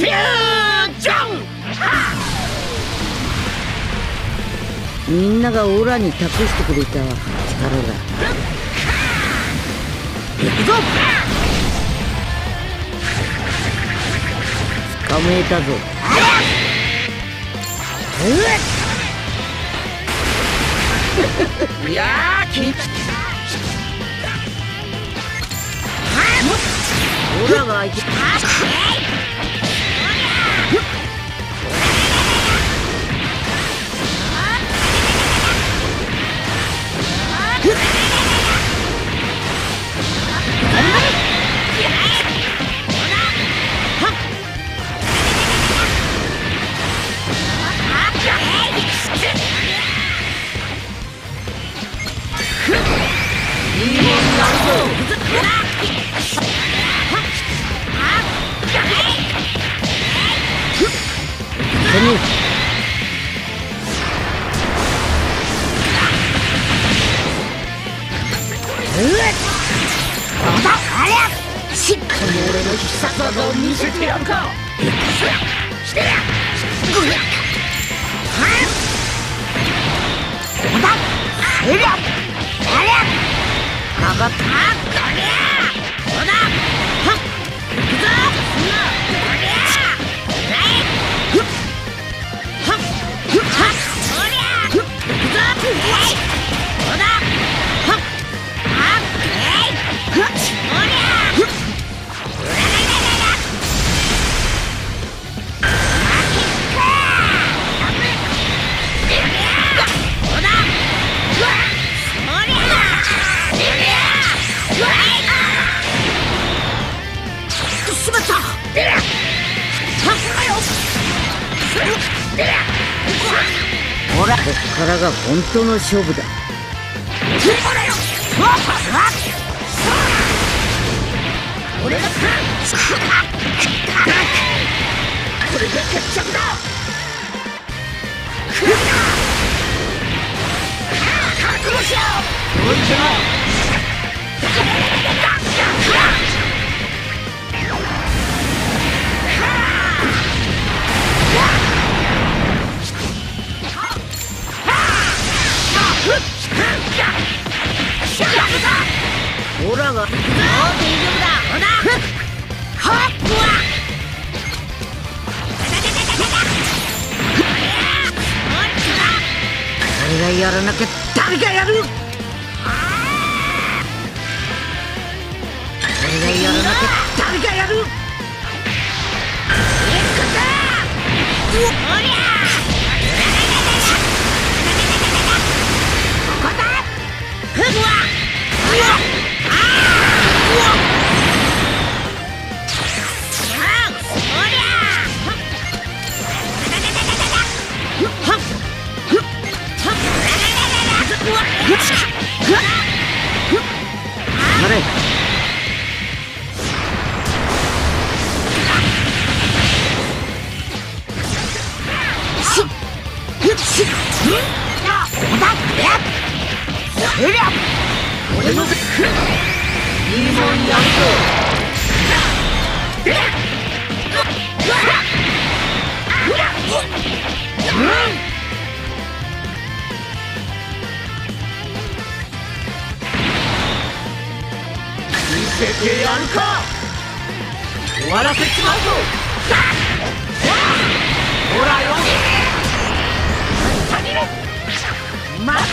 フュージョン！みんながオラに託してくれた力だ。行くぞ！捕まえたぞ。いやー、きつい。オラが相手。ほら、こっからが本当の勝負だ。オラが大丈夫だ。ほら、俺がやらなきゃ誰がやる。俺がやらなきゃ誰がやる。終わらせちまうぞ。ほらよ。まさか。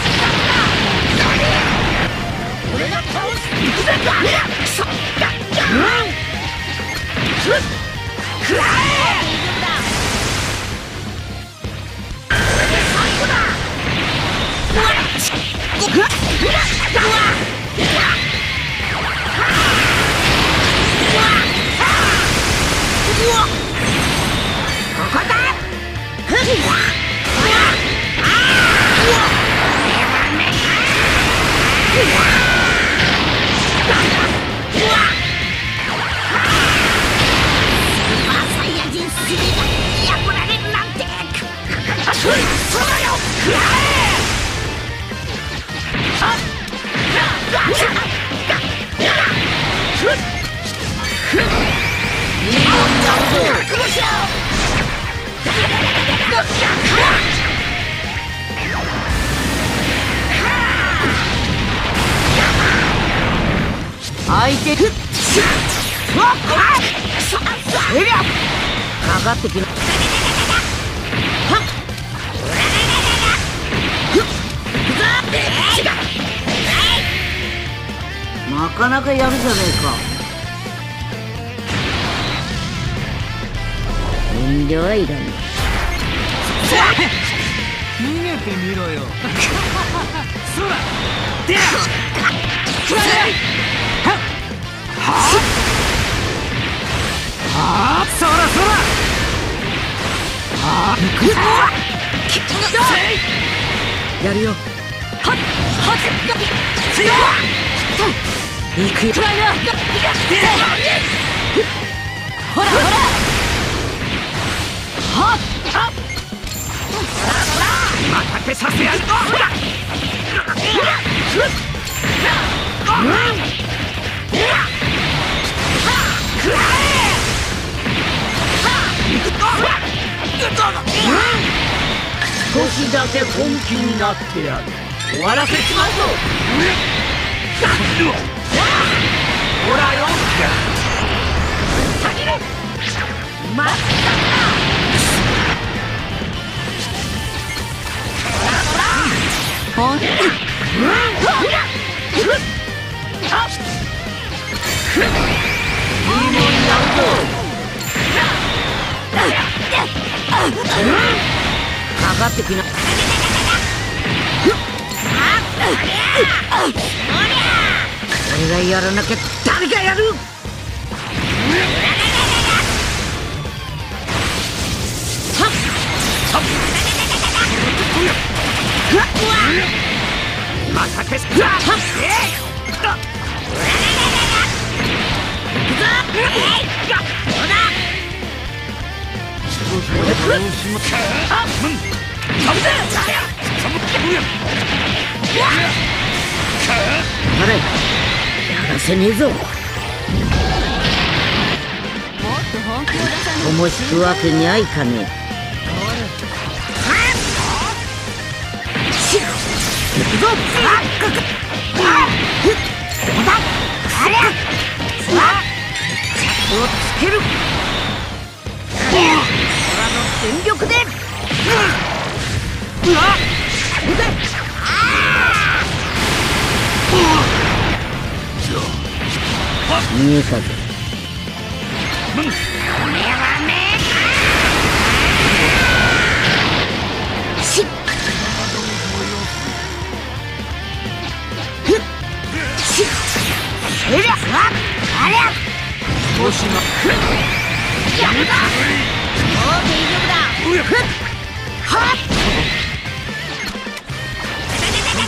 俺が倒す。行くぜ。くそ。くらえ。これで最後だ。ここだ！かかってきます。なかなかやるじゃねえか。遠慮はいらない。逃げてみろよ。そらでやははあそらそらはあいくぞやるよはっはっ行くよ。ほらほら。はっはっ。また手させやる。少しだけ本気になってやる。終わらせちまうぞ。ほらよ先にまっほらほらほらかかってきな俺がやらなきゃ誰がやる。やらせねえぞ。おも引くわけにはいかねえ。見えたぞ。ついて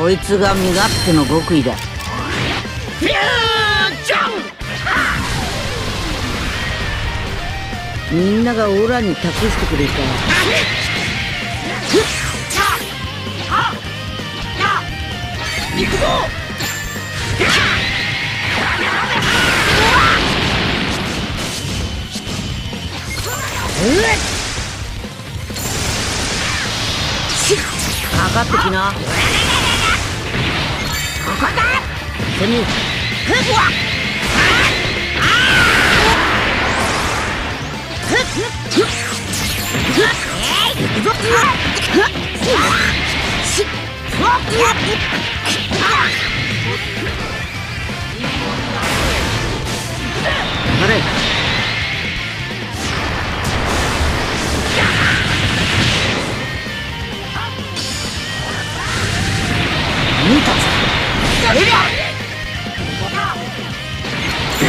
こいつが身勝手の極意だ。フュージョン。みんながオーラに託してくれた。いくぞ。上がってきな。ここだ。フッ力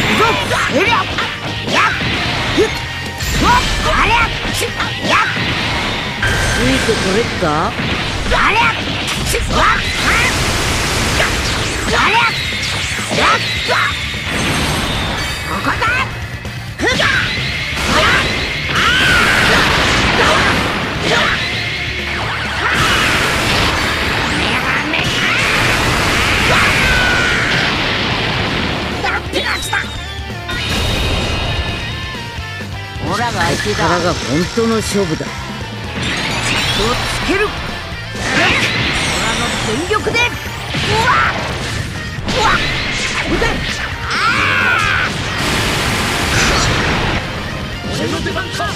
が本当の勝負だ。をつける。空の全力で。うわっ。俺の出番か。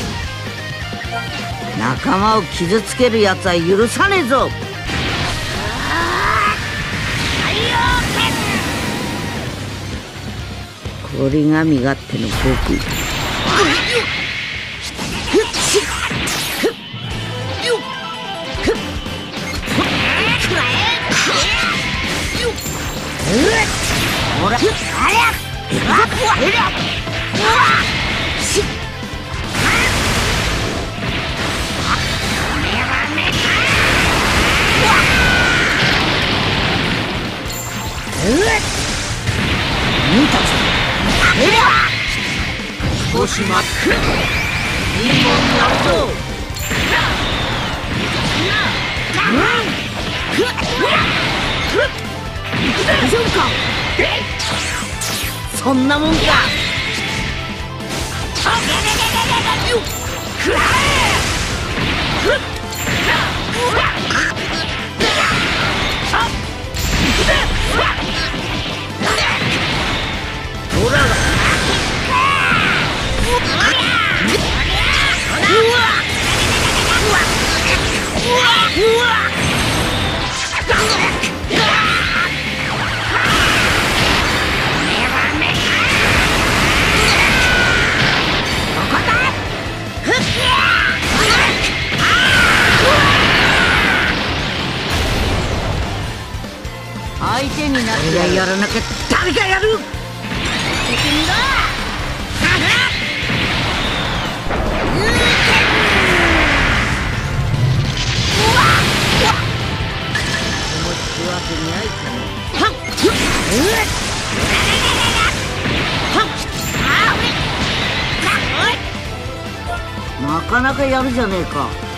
仲間を傷つけるやつは許さねえぞ。これが身勝手の僕。少し待っていいもんなるぞ。大丈夫か？そんなもんか。ほらだ。相手になってはやらなきゃ誰がやる。責任だ。なかなかやるじゃねえか。